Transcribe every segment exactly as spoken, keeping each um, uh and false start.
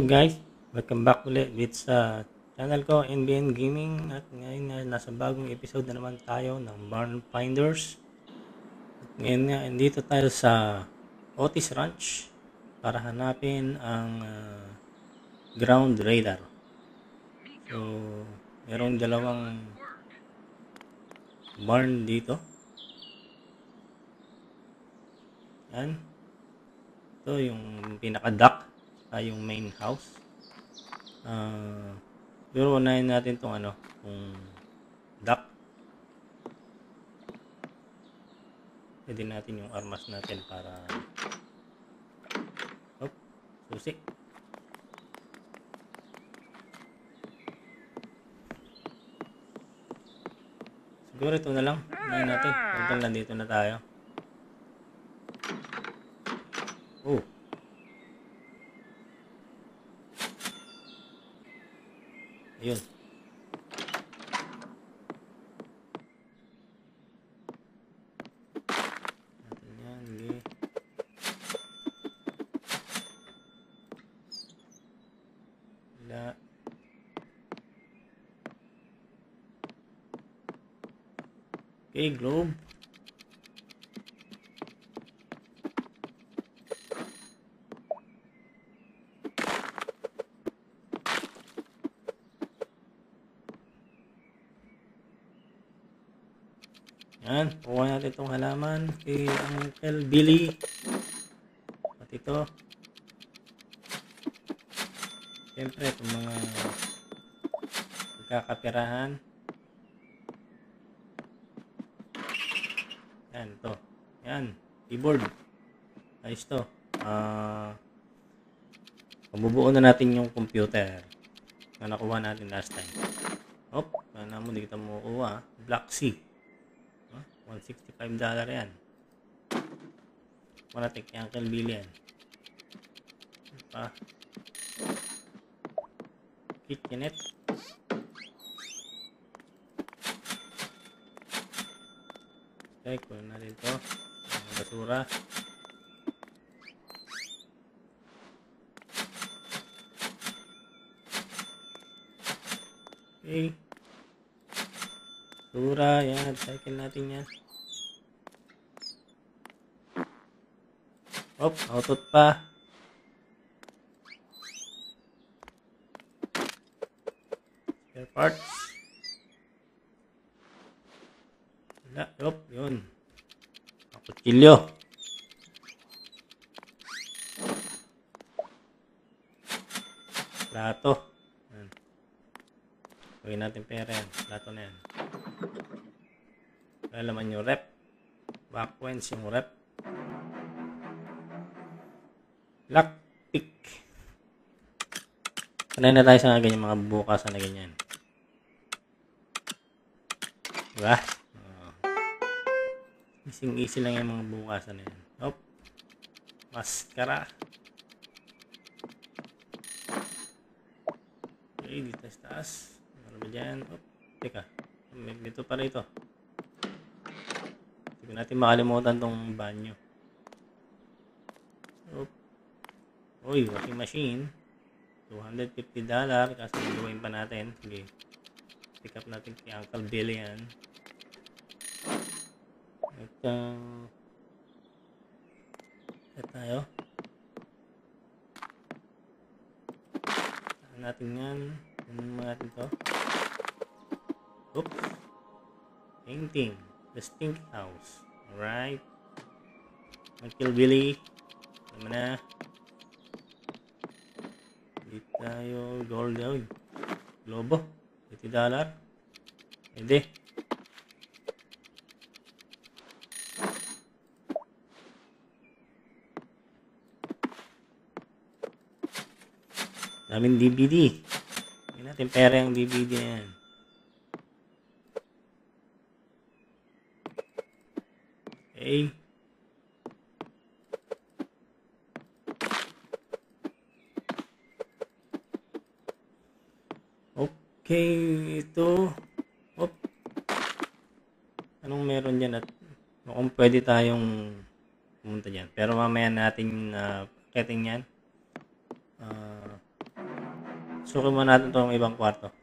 Hello guys, welcome back ulit with sa channel ko N B N Gaming. At ngayon nga nasa bagong episode na naman tayo ng Barn Finders. At ngayon nga andito tayo sa Otis Ranch para hanapin ang uh, Ground Radar. So merong dalawang barn dito. Yan. Ito yung pinaka-duck, ah, yung main house. Uh, siguro unahin natin itong ano, yung duck. Pwede natin yung armas natin para oh, susi. Siguro ito na lang. Unahin natin. Pagdang lang dito na tayo. Oh. Ayun. Natin yan, okay. Wala. Okay, globe. Yan, kuha natin itong halaman kay Uncle Billy. At ito. Siyempre, itong mga magkakapirahan. Yan, ito. Yan, keyboard. Ayos ito. Uh, Pagbubuo na natin yung computer na nakuha natin last time. Op, sana mo, hindi kita makuha. Black Sea. one hundred sixty-five dollars yan. Wala take yung Uncle Billy yan. Pa. Kitchenette. Okay, kunin natin ito. Ang basura. Okay. Basura, yan. Cycle natin yan. Op, autot pa. Spare parts. Wala, op, yun. Kutsilyo. Plato. Gawin natin pera yan. Plato na yan. Lalaman yung rep. Backwinds yung rep. Lockpick. Sanay na tayo sa mga ganyan, mga bukasan na ganyan. Diba? Oh. Ising-isi lang yung mga bukasan na yan. Op. Maskara. Okay, dito sa taas. Ano ba dyan? Op. Teka. Dito pala ito. Hindi natin makalimutan tong banyo. Op. Uy, washing machine. two hundred fifty dollars. Kasi gawin pa natin. Sige. Pick up natin kay Uncle Billy yan. At, uh, at tayo. Saan natin yan. Ganun mga natin to. Oops. Painting. The Stink House. Alright. Uncle Billy. Naman na. Tayo gold oil globo eighty dollars. Hindi namin D V D, hindi natin pera yung D V D na yan. Okay. Okay, ito. Op. Anong meron dyan? At kung pwede tayong pumunta dyan. Pero mamaya natin uh, paketing yan. Uh, Sukin muna natin itong ibang kwarto.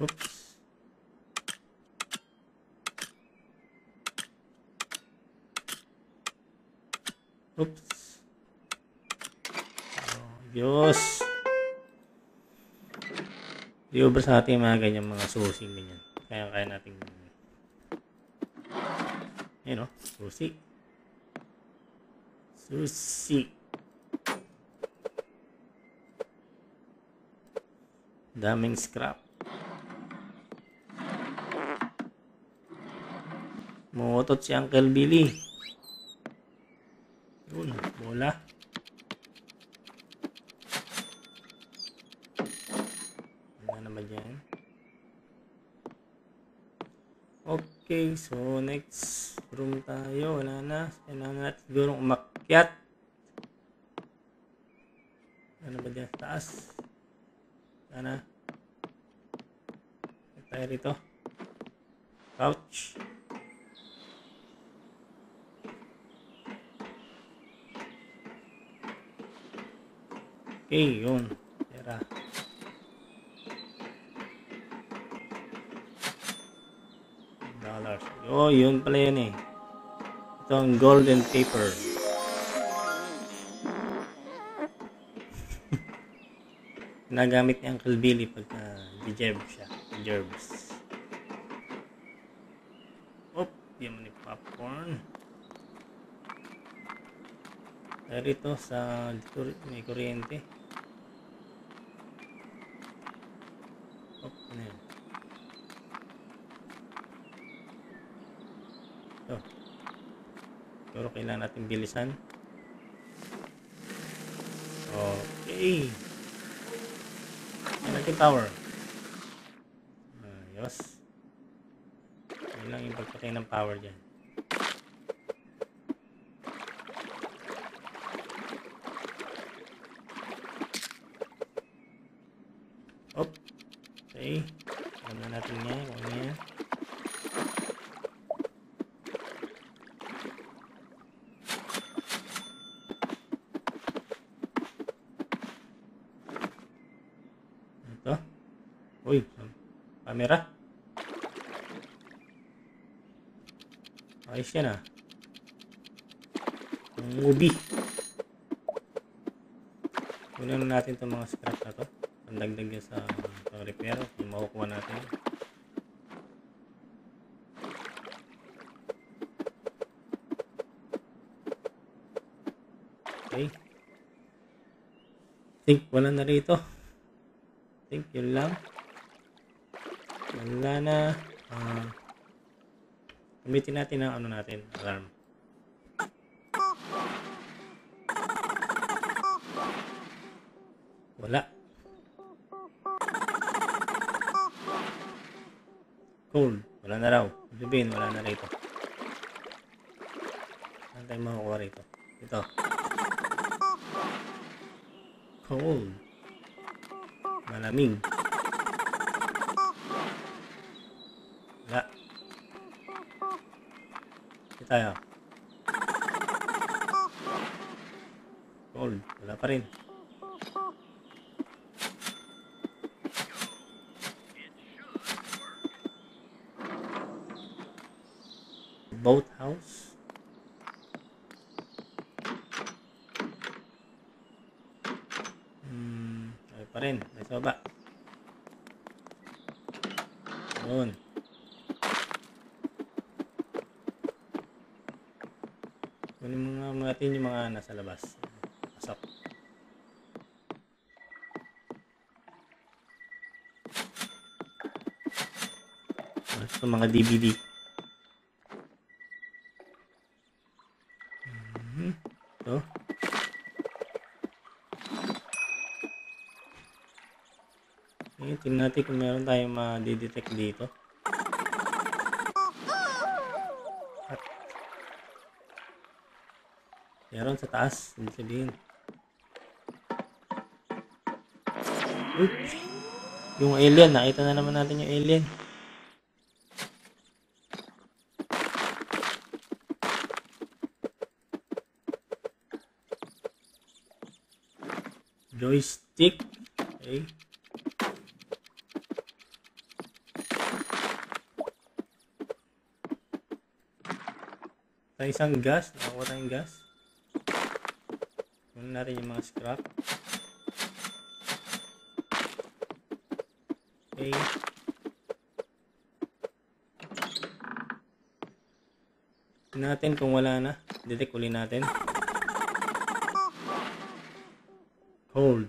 Oops. Oops. Oh, Diyos. I-over sa ating mga ganyan, mga susi ganyan. Kaya kaya natin ayun o, susi. Susi. Daming scrap. Motot si Uncle Billy. Yun, bola. Okay, so next room tayo. Wala na. Kailangan natin sigurong umakyat. Ano ba dyan? Taas. Sana. Kaya tayo rito. Couch. Okay, yun. Tira. Oh, yun pala yun eh. Ito ang golden paper. Nagamit ni Uncle Billy pagka uh, jejeb siya. Jerbs. Oop, di mo ni popcorn. Pero ito sa dito, may kuryente. Oop, ano yun? Pero kailangan natin bilisan. Okay. Energy power. Ayos. Ayun lang yung pagpatay ng power dyan. Op. Okay. Ano natin niya. Ano niya. Uy, kamera. Ayos yan ah. Ngubi. Kunin natin itong mga scrap na to. Pandagdag yan sa uh, repair. Kung makukuha natin. Okay. I think wala na rito. I think yun lang. Wala na. Uh, gamitin natin ang ano natin, alarm. Wala. Cold. Wala na raw. Sabihin, wala na rito. Saan tayo makukuha rito? Ito. Cold. Malamig. Tayo. Cold. Wala pa rin. Boat house. Hmm. Tayo pa rin. May soba. Yun. Kunin mo natin yung mga nasa labas. Pasok. Ito mga D V D. Mm-hmm. Ito. Okay, tingnan natin kung meron tayong ma-detect dito. Meron sa taas, hindi sabihin. Oops! Yung alien, nakita na naman natin yung alien. joystick. Okay. Sa isang gas, nakakuha tayong gas. Kunin natin yung mga scrap. Okay. Natin kung wala na, detect uli natin. Hold.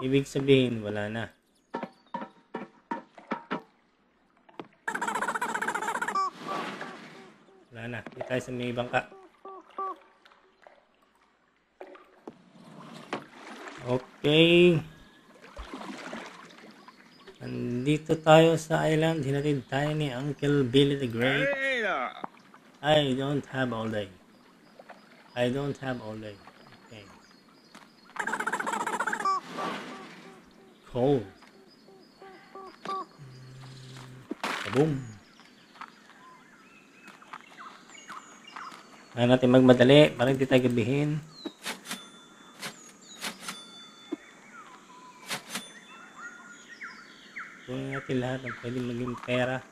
Ibig sabihin wala na. Wala na. Dito tayo sa may bangka. Okay. Andito tayo sa island. Hinatid tayo ni Uncle Billy the Great. I don't have all day. I don't have all day. Okay. Cold. Kaboom. Kaya natin magmadali, parang hindi tayo gabihin. Kunin natin lahat ang pwede maging pera.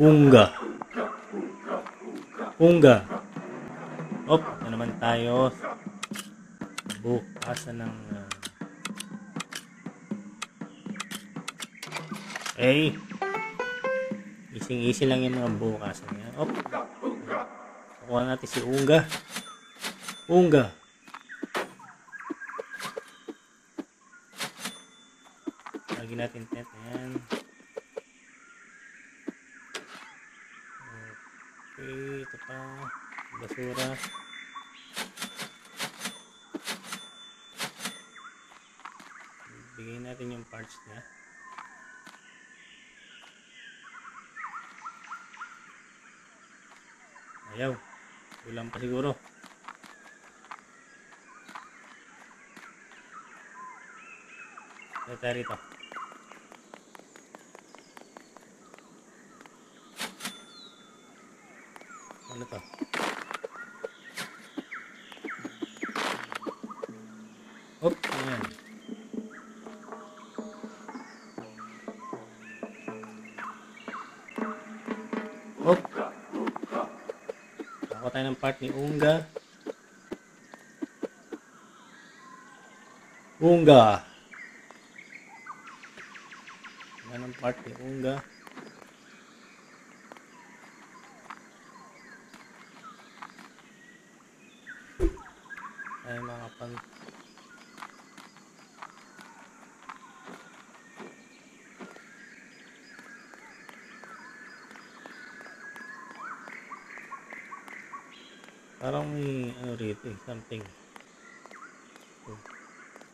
Unga. Unga. Op, na naman tayo. Bukasan ng... Uh, Hey, easy-easy lang yung mga bukas niya. Op. Kuha natin si Unga. Unga. Lagi natin tent yan. Okay, ito pa. Basura. Bigay natin yung parts niya. Ayaw, ulam pa siguro. Dito rito. Ano to? Op, ayan. Op. Ako tayo ng part ni Unga. Unga. Yan ang part ni Unga. Ay mga pang... Parang may ano rito eh, something.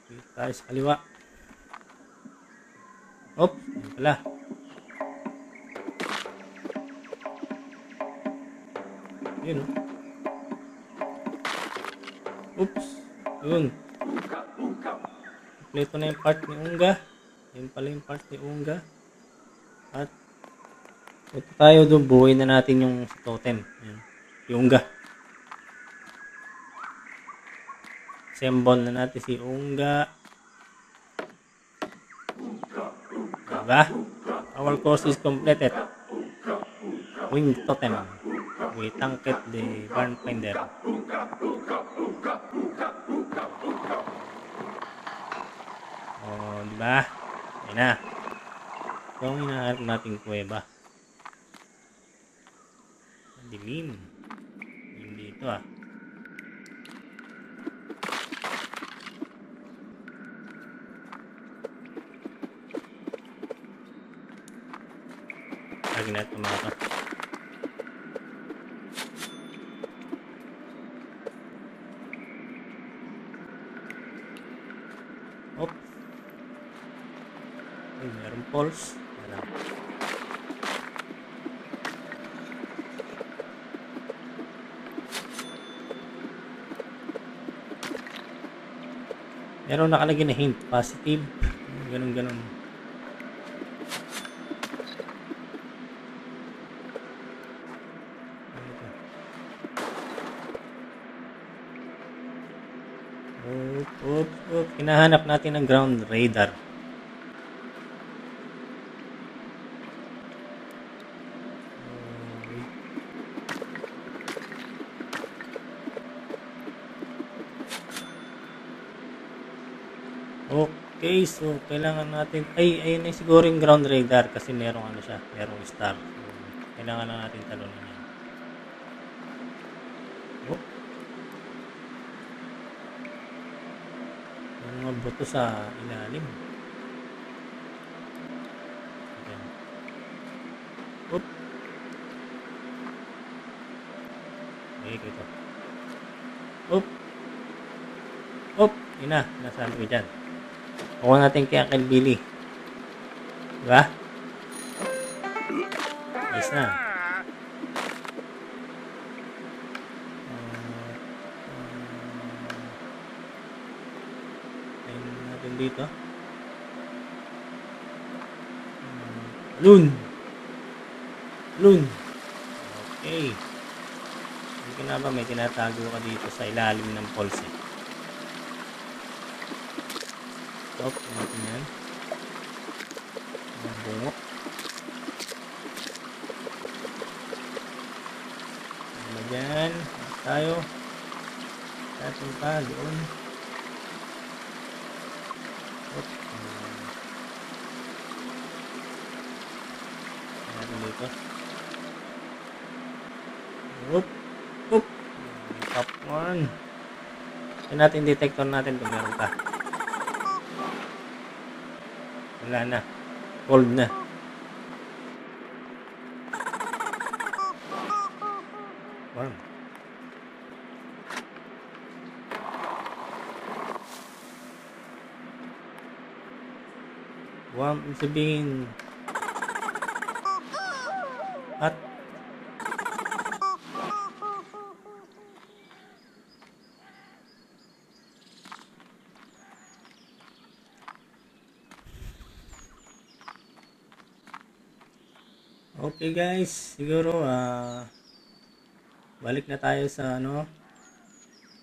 Dito tayo sa kaliwa. Oops, yun pala. Yun o. Oops, yun. Kompleto na yung part ni Unga. Yun pala yung part ni Unga. At ito tayo doon, buhay na natin yung totem. Yun, yung Unga. Assemble na natin si Unga. Diba? Our course is completed. Wing totem. We tanked the Barn Finder. Oh, diba? Ayan na. Ito ang hinaharap nating kuweba. Dilim. Dilim dito ah. Lagi natin mga ka. Op. Ay, mayroong pulse. Ayan. Mayroong nakalagay na hint. Positive. Ganun ganun. Oop, oop. Hinahanap natin ang ground radar. Okay, so kailangan natin, ay ayun ay siguro yung ground radar kasi merong ano siya, merong star. So, kailangan na natin talunan. Boto sa ilalim. Okay. Oop. Okay, ito. Oop. Oop. Yun na. Nasabi ko dyan. Kuha natin kay Uncle Billy. Diba? Ayos na. Dito. Lun. Lun. Okay. Hindi ka na ba may tinatago ka dito sa ilalim ng poles eh. Stop. Natin yan. Bungo. Diyan. Tayo. Tayo pa doon. Dito. Oop, oop. Top one. Tignan natin detector natin kung meron pa. Wala na. Cold na. Warm. Warm ang sabihin. At okay guys, siguro uh, balik na tayo sa ano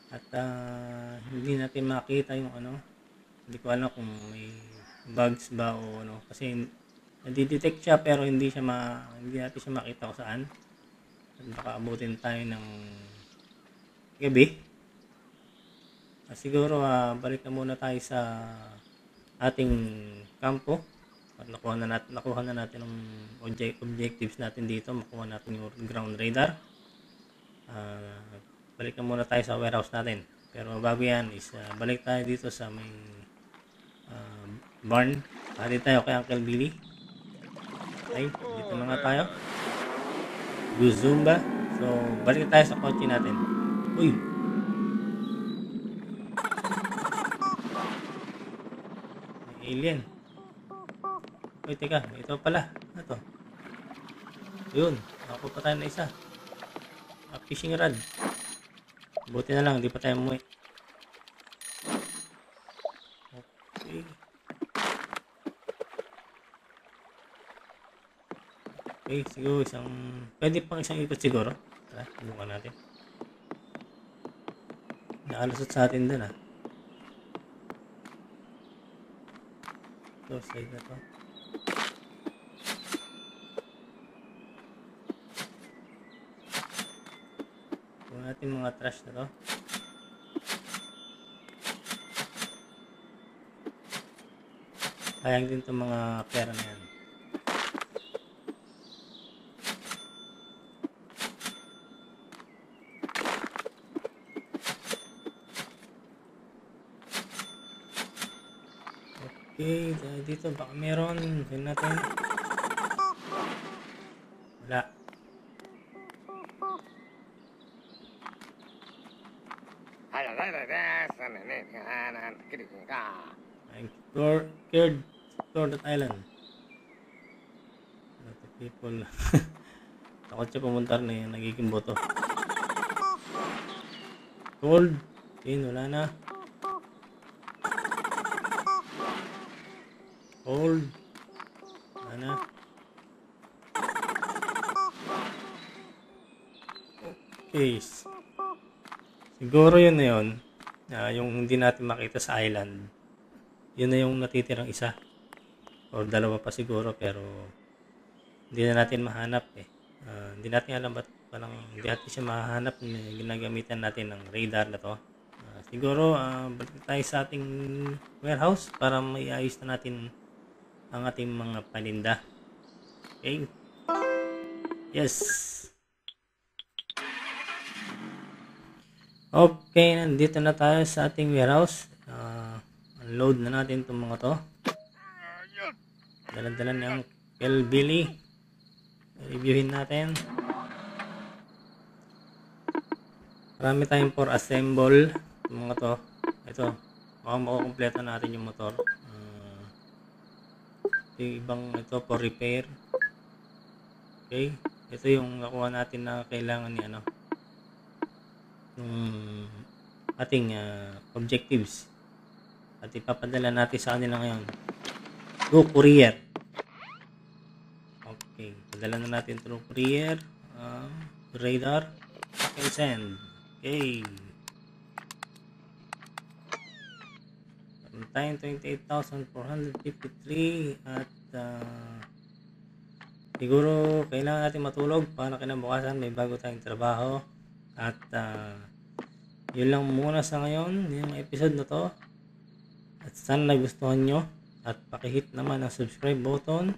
at uh, hindi natin makita yung ano, hindi ko alam kung may bugs ba o ano kasi nadi-detect siya pero hindi siya ma hindi natin siya makita kung saan. At baka abutin tayo ng gabi. At siguro uh, balik na muna tayo sa ating kampo. At nakuha na natin, nakuha na natin ang object, objectives natin dito. Makuha natin yung ground radar. Uh, balik na muna tayo sa warehouse natin. Pero bago yan is uh, balik tayo dito sa may uh, barn. Pari tayo kay Uncle Billy. Ay, dito na nga tayo. Guzumba. So, balik tayo sa kotse natin. Uy! May alien. Uy, teka. Ito pala. Ito. Yun. Ako pa tayo na isa. A fishing rod. Buti na lang. Di pa tayo umuwi. Okay. Okay, siguro isang, pwede pang isang ikot siguro. Tara, buka natin. Nakalusot sa atin dun ah. Ito, side na to. Buka natin mga trash na to. Sayang din itong mga pera na yan. Okay, dito baka meron. Tignan natin. Wala. Explore, cleared, explore that island. Not the people. Takot siya pumunta na yung nagiging boto. Gold. Okay, wala na. Hold. Ano? Okay. Siguro yun na yun. uh, yung hindi natin makita sa island, yun na yung natitirang isa or dalawa pa siguro, pero hindi na natin mahanap eh. Uh, hindi natin alam ba't parang hindi natin siya mahanap na ginagamitan natin ng radar na to. Uh, siguro uh, balik tayo sa ating warehouse para maiayos na natin ang ating mga paninda. Okay, yes, okay, nandito na tayo sa ating warehouse. Uh, unload na natin itong mga to. Dalan-dalan ni Uncle Billy. Reviewin natin. Marami tayong for assemble mga to. Ito, makukumpleto natin yung motor. Uh, yung ibang ito for repair. Okay, ito yung nakuha natin na kailangan ni ano, ng ating uh, objectives. At ipapadala natin sa kanila ngayon. Through courier. Okay, padala na natin through courier. Uh, radar. Okay, send. Okay. Meron tayong twenty-eight thousand four hundred fifty-three at uh, siguro kailangan natin matulog para kinabukasan may bago tayong trabaho. At uh, yun lang muna sa ngayon yung episode na to. At sana nagustuhan nyo. At pakihit naman ang subscribe button,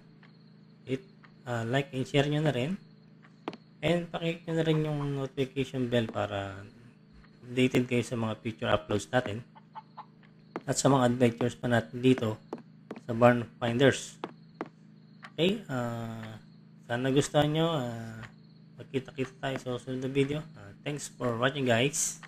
hit uh, like and share nyo na rin, and pakihit nyo na rin yung notification bell para updated kayo sa mga future uploads natin at sa mga adventures pa natin dito sa Barn Finders. Okay, uh, sana gusto nyo. Uh, magkita-kita tayo sa susunod na video. Uh, thanks for watching guys.